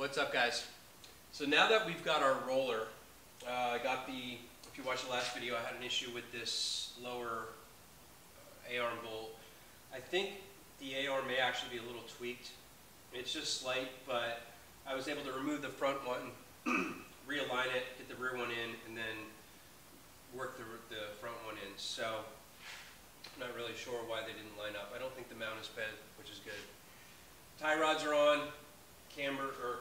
What's up, guys? So now that we've got our roller, I got the, if you watched the last video, I had an issue with this lower A-arm bolt. I think the A-arm may actually be a little tweaked. It's just slight, but I was able to remove the front one, realign it, get the rear one in, and then work the front one in. So I'm not really sure why they didn't line up. I don't think the mount is bent, which is good. Tie rods are on. Camber or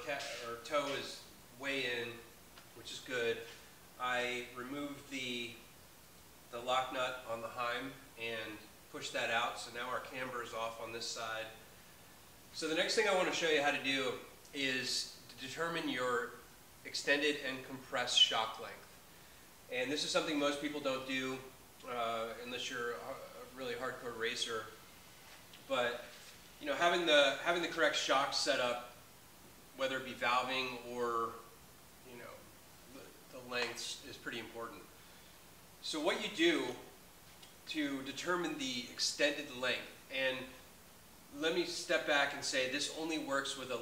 toe is way in, which is good. I removed the lock nut on the Heim and pushed that out, so now our camber is off on this side. So the next thing I want to show you how to do is to determine your extended and compressed shock length. And this is something most people don't do unless you're a really hardcore racer. But you know, having the correct shock set up, whether it be valving or you know the lengths, is pretty important. So what you do to determine the extended length, and let me step back and say this only works with a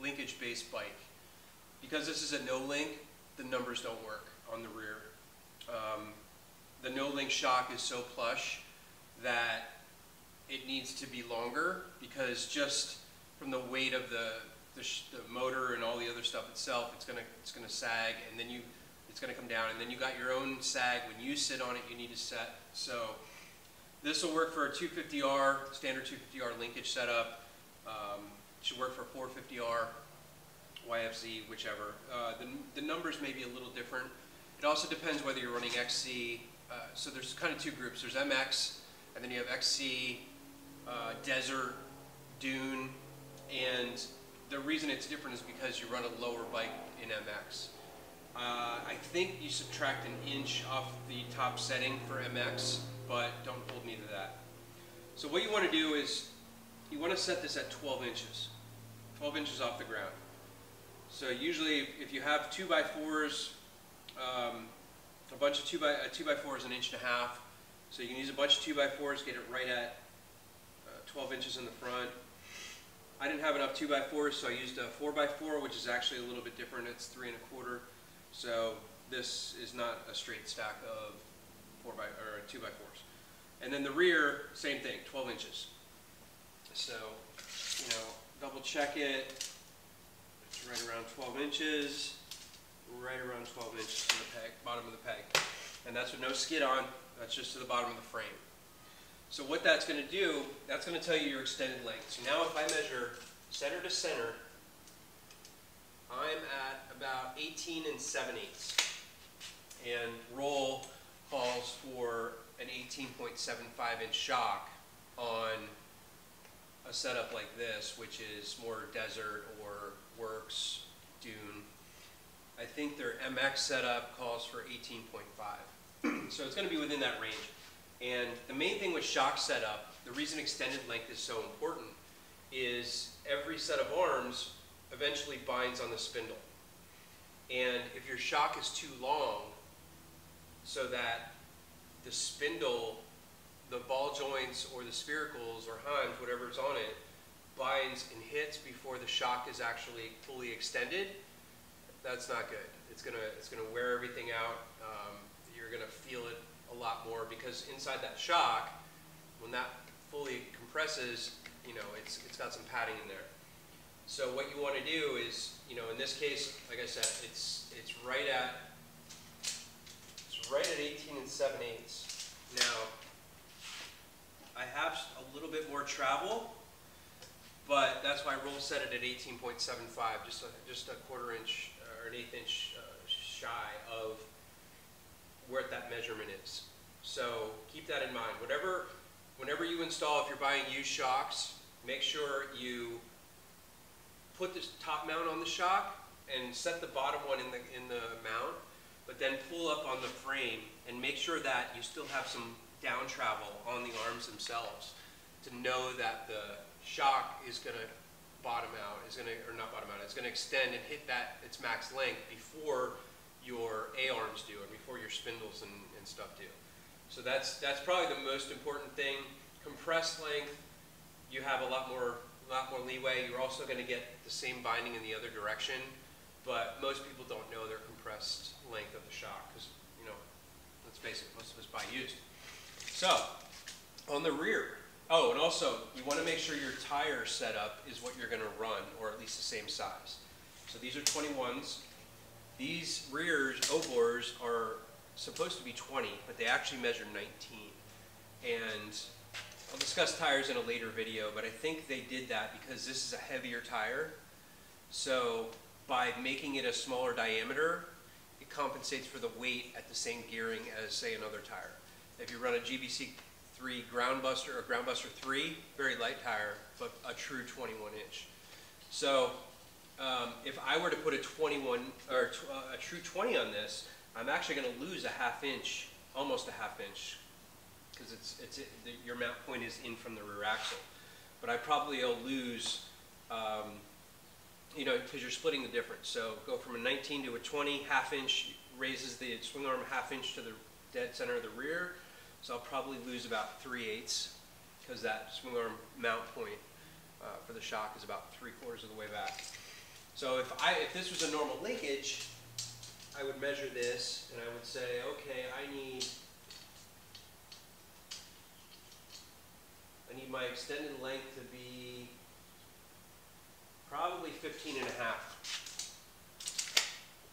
linkage-based bike. Because this is a no-link, the numbers don't work on the rear. The no-link shock is so plush that it needs to be longer, because just from the weight of the motor and all the other stuff itself, it's gonna sag, and then it's gonna come down, and then you got your own sag when you sit on it. You need to set. So this will work for a 250R, standard 250R linkage setup. It should work for a 450R, YFZ, whichever. The numbers may be a little different. It also depends whether you're running XC. So there's kind of two groups. There's MX, and then you have XC, desert, dune, and the reason it's different is because you run a lower bike in MX. I think you subtract an inch off the top setting for MX, but don't hold me to that. So what you want to do is you want to set this at 12 inches, 12 inches off the ground. So usually if you have 2x4s, a bunch of 2x4 is an inch and a half. So you can use a bunch of 2x4s, get it right at 12 inches in the front. I didn't have enough 2x4s, so I used a 4x4, which is actually a little bit different. It's 3 1/4. So this is not a straight stack of 2x4s. And then the rear, same thing, 12 inches. So, you know, double check it. It's right around 12 inches. Right around 12 inches from the peg, bottom of the peg. And that's with no skid on. That's just to the bottom of the frame. So what that's going to do, that's going to tell you your extended length. So now if I measure center to center, I'm at about 18 7/8. And roll calls for an 18.75-inch shock on a setup like this, which is more desert or works, dune. I think their MX setup calls for 18.5. So it's going to be within that range. And the main thing with shock setup, the reason extended length is so important, is every set of arms eventually binds on the spindle. And if your shock is too long, so that the spindle, the ball joints or the sphericals or Heims, whatever is on it, binds and hits before the shock is actually fully extended, that's not good. It's gonna wear everything out. You're gonna feel it a lot more, because inside that shock, when that fully compresses, you know, it's got some padding in there. So what you want to do is, you know, in this case, like I said, it's right at 18 7/8. Now I have a little bit more travel, but that's why Roll set it at 18.75, just a 1/4 inch or an 1/8 inch shy of where that measurement is. So keep that in mind. Whenever you install, if you're buying used shocks, make sure you put this top mount on the shock and set the bottom one in the mount, but then pull up on the frame and make sure that you still have some down travel on the arms themselves to know that the shock is going to bottom out, it's going to extend and hit that its max length before your A-arms do and before your spindles and stuff do. So that's probably the most important thing. Compressed length, you have a lot more a lot more leeway. You're also going to get the same binding in the other direction, but most people don't know their compressed length of the shock because, you know, let's face it, most of us buy used. So on the rear, oh, and also you want to make sure your tire setup is what you're going to run, or at least the same size. So these are 21s. These rears, O-bores, are supposed to be 20, but they actually measure 19. And I'll discuss tires in a later video, but I think they did that because this is a heavier tire. So by making it a smaller diameter, it compensates for the weight at the same gearing as, say, another tire. If you run a GBC 3 Groundbuster or Groundbuster 3, very light tire, but a true 21-inch. So if I were to put a 21 or a true 20 on this, I'm actually going to lose a half inch, almost a half inch, because your mount point is in from the rear axle. But I probably will lose, you know, because you're splitting the difference. So go from a 19 to a 20, half inch raises the swing arm half inch to the dead center of the rear. So I'll probably lose about 3/8 because that swing arm mount point for the shock is about 3/4 of the way back. So if this was a normal linkage, I would measure this and I would say, okay, I need my extended length to be probably 15.5,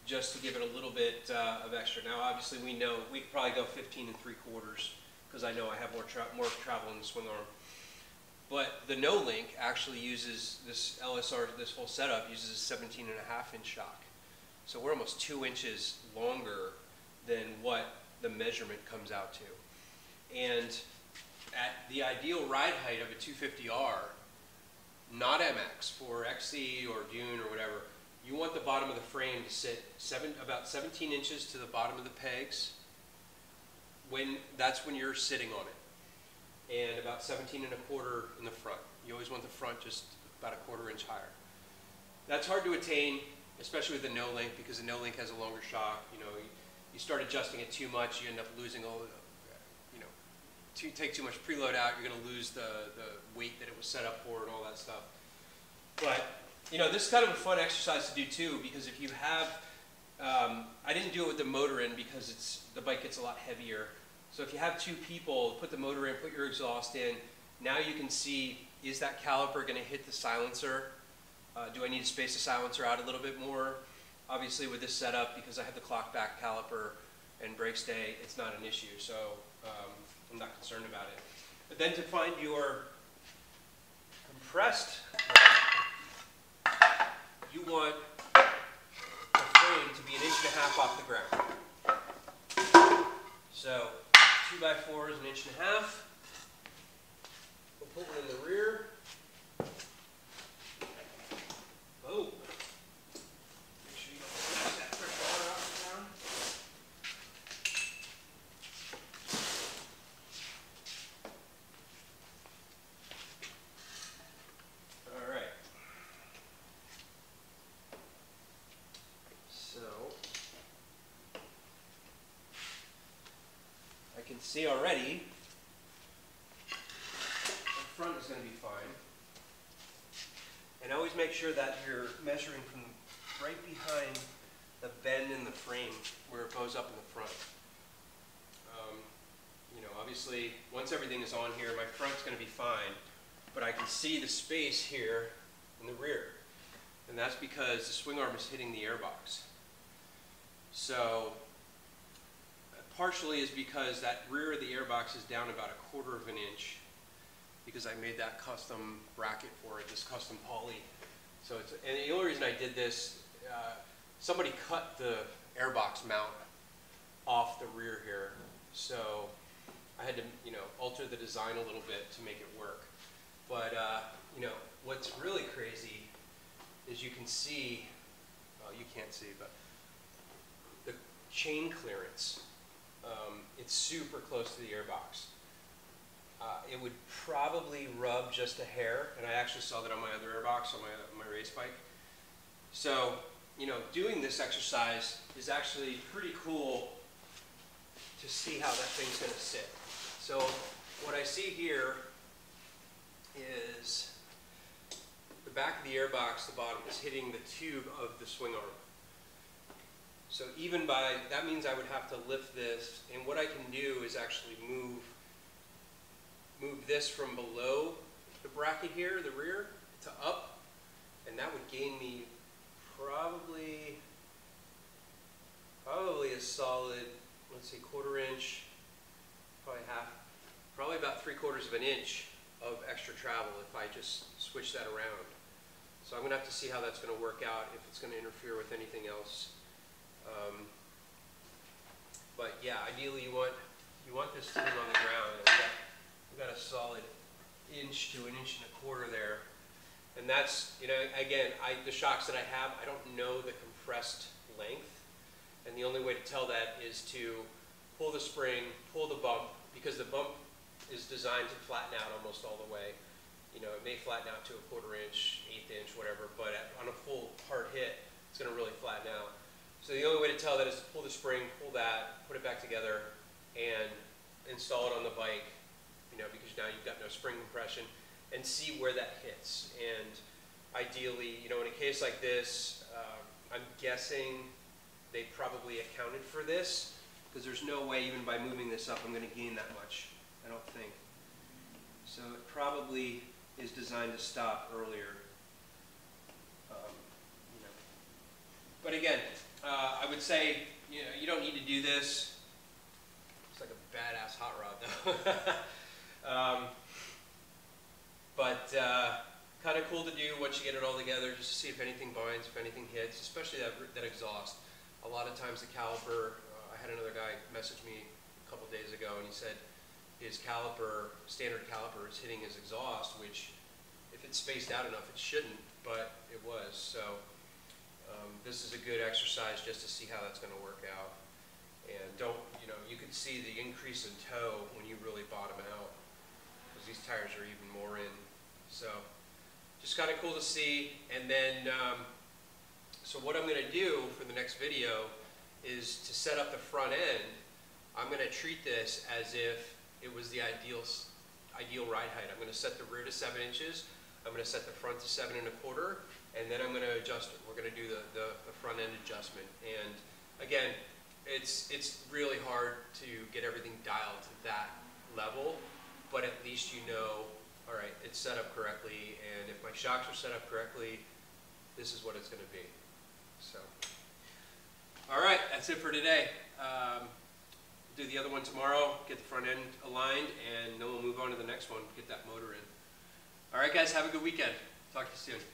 just to give it a little bit of extra. Now, obviously, we know we could probably go 15 3/4 because I know I have more travel in the swing arm. But the no link actually uses this LSR, this whole setup uses a 17.5-inch shock. So we're almost 2 inches longer than what the measurement comes out to. And at the ideal ride height of a 250R, not MX, for XC or Dune or whatever, you want the bottom of the frame to sit about 17 inches to the bottom of the pegs. That's when you're sitting on it. And about 17.25 in the front. You always want the front just about 1/4 inch higher. That's hard to attain, especially with the no link, because the no link has a longer shock. You know, you start adjusting it too much, you end up losing all, you take too much preload out, you're going to lose the weight that it was set up for and all that stuff. But, you know, this is kind of a fun exercise to do too, because if you have, I didn't do it with the motor in because the bike gets a lot heavier. So if you have two people, put the motor in, put your exhaust in, now you can see, is that caliper going to hit the silencer? Do I need to space the silencer out a little bit more? Obviously with this setup, because I have the clock back caliper and brake stay, it's not an issue. So I'm not concerned about it. But then to find your compressed frame, you want the frame to be 1.5 inches off the ground. So 2x4 is 1.5 inches. We'll put one in the rear. Boom. You can see already the front is going to be fine. And always make sure that you're measuring from right behind the bend in the frame where it goes up in the front. You know, obviously, once everything is on here, my front's going to be fine, but I can see the space here in the rear. And that's because the swing arm is hitting the airbox. So partially is because that rear of the airbox is down about 1/4 inch because I made that custom bracket for it, this custom poly. So it's, and the only reason I did this, somebody cut the airbox mount off the rear here. So I had to, you know, alter the design a little bit to make it work. But, you know, what's really crazy is you can see, well, you can't see, but the chain clearance. It's super close to the airbox. It would probably rub just a hair, and I actually saw that on my other airbox on my race bike. So, you know, doing this exercise is actually pretty cool to see how that thing's going to sit. So what I see here is back of the airbox, the bottom is hitting the tube of the swing arm. So even by, that means I would have to lift this, and what I can do is actually move this from below the bracket here, the rear, to up, and that would gain me probably a solid, let's see, quarter inch, probably half, probably about 3/4 of an inch of extra travel if I just switch that around. So I'm going to have to see how that's going to work out, if it's going to interfere with anything else. But yeah, ideally you want this tube on the ground. We've got a solid inch to an inch and a quarter there, and that's, you know, again, the shocks that I have, I don't know the compressed length, and the only way to tell that is to pull the spring, pull the bump, because the bump is designed to flatten out almost all the way. You know, it may flatten out to a quarter inch, eighth inch, whatever, but on a full hard hit, it's going to really flatten out. So the only way to tell that is to pull the spring, pull that, put it back together, and install it on the bike, you know, because now you've got no spring compression, and see where that hits. And ideally, you know, in a case like this, I'm guessing they probably accounted for this, because there's no way even by moving this up I'm going to gain that much, I don't think. So it probably is designed to stop earlier. You know. But again, I would say, you know, you don't need to do this. It's like a badass hot rod, though. But kind of cool to do once you get it all together, just to see if anything binds, if anything hits, especially that exhaust. A lot of times the caliper, I had another guy message me a couple days ago, and he said his caliper, standard caliper, is hitting his exhaust, which if it's spaced out enough, it shouldn't, but it was. So. This is a good exercise just to see how that's going to work out. And don't, you know, you can see the increase in toe when you really bottom out, because these tires are even more in. So just kind of cool to see. And then, so what I'm going to do for the next video is to set up the front end. I'm going to treat this as if it was the ideal ride height. I'm going to set the rear to 7 inches. I'm going to set the front to 7 1/4. And then I'm going to adjust it. We're going to do the front end adjustment. And again, it's really hard to get everything dialed to that level, but at least you know, all right, it's set up correctly, and if my shocks are set up correctly, this is what it's going to be. So, all right, that's it for today. Do the other one tomorrow, get the front end aligned, and then we'll move on to the next one, get that motor in. All right, guys, have a good weekend. Talk to you soon.